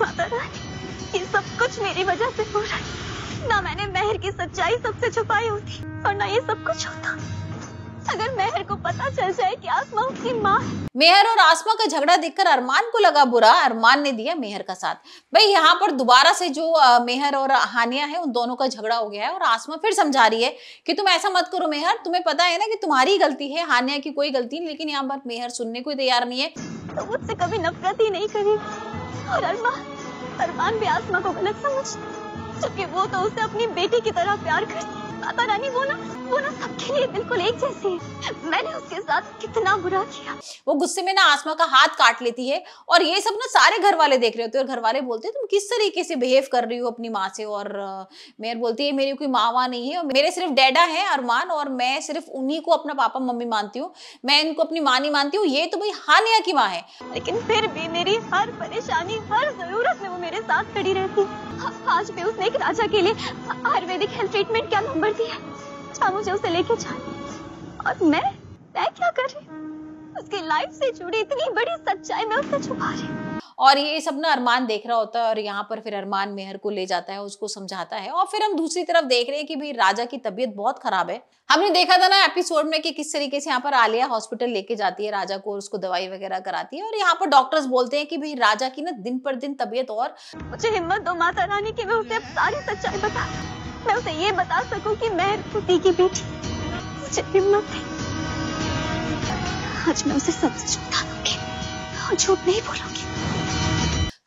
माता रानी, ये सब कुछ मेरी वजह से हो रहा है। ना मैंने मेहर की सच्चाई सबसे छुपाई होती और ना ये सब कुछ होता अगर मेहर को पता चल जाए कि आसमा उसकी माँ। मेहर और आसमा का झगड़ा देखकर अरमान को लगा बुरा। अरमान ने दिया मेहर का साथ। भाई यहाँ पर दोबारा से जो मेहर और हानिया है उन दोनों का झगड़ा हो गया है और आसमा फिर समझा रही है कि तुम ऐसा मत करो मेहर, तुम्हें पता है ना कि तुम्हारी गलती है, हानिया की कोई गलती नहीं। लेकिन यहाँ पर मेहर सुनने को तैयार नहीं है। तो मुझसे कभी नफरत ही नहीं करी। और अरमान भी आसमा को गलत समझ, जबकि वो तो उसे अपनी बेटी की तरह प्यार करती। माता रानी वो ना सबके लिए बिल्कुल एक जैसी है। मैंने उसके साथ कितना बुरा किया। वो गुस्से में ना आसमा का हाथ काट लेती है और ये सब ना सारे घर वाले देख रहे होते हैं और घर वाले बोलते हैं तुम किस तरीके से बिहेव कर रही हो अपनी माँ से। और मेहर बोलती है मेरी कोई माँ नहीं है, मेरे सिर्फ डैडा है अरमान, और मैं सिर्फ उन्हीं को अपना पापा मम्मी मानती हूँ, मैं इनको अपनी माँ नहीं मानती हूँ। ये तो भाई हानिया की माँ है। लेकिन फिर भी मेरी हर परेशानी हर जरूरत में वो मेरे साथ खड़ी रहती है। आज भी उसने एक राजा के लिए आयुर्वेदिक हेल्थ ट्रीटमेंट का नंबर दिया, मुझे उसे लेके जाना। और मैं क्या कर रही हूँ? उसकी लाइफ से जुड़ी इतनी बड़ी सच्चाई मैं उससे छुपा रही हूँ। और ये सब ना अरमान देख रहा होता है और यहाँ पर फिर अरमान मेहर को ले जाता है, उसको समझाता है। और फिर हम दूसरी तरफ देख रहे हैं कि भाई राजा की तबीयत बहुत खराब है। हमने देखा था ना एपिसोड में कि किस तरीके से यहाँ पर आलिया हॉस्पिटल लेके जाती है राजा को और उसको दवाई वगैरह कराती है। और यहाँ पर डॉक्टर्स बोलते हैं कि भाई राजा की ना दिन पर दिन तबीयत, और मुझे हिम्मत दो माता रानी की मैं उसे सारी सच्चाई बता, मैं उसे ये बता सकूं कि मेहर पुती की बेटी, मुझे हिम्मत है। आज मैं उसे सब झूठा दूंगी और झूठ नहीं बोलूंगी।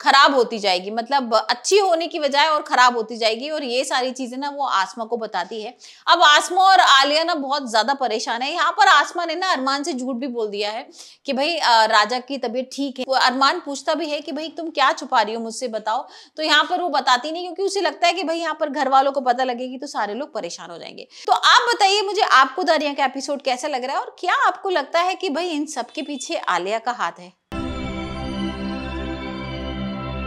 खराब होती जाएगी, मतलब अच्छी होने की बजाय और खराब होती जाएगी। और ये सारी चीजें ना वो आसमा को बताती है। अब आसमा और आलिया ना बहुत ज्यादा परेशान है। यहाँ पर आसमा ने ना अरमान से झूठ भी बोल दिया है कि भाई राजा की तबीयत ठीक है। अरमान पूछता भी है कि भाई तुम क्या छुपा रही हो मुझसे बताओ, तो यहाँ पर वो बताती नहीं क्योंकि उसे लगता है कि भाई यहाँ पर घर वालों को पता लगेगी तो सारे लोग परेशान हो जाएंगे। तो आप बताइए मुझे, आपको उदारियां का एपिसोड कैसा लग रहा है और क्या आपको लगता है कि भाई इन सबके पीछे आलिया का हाथ है?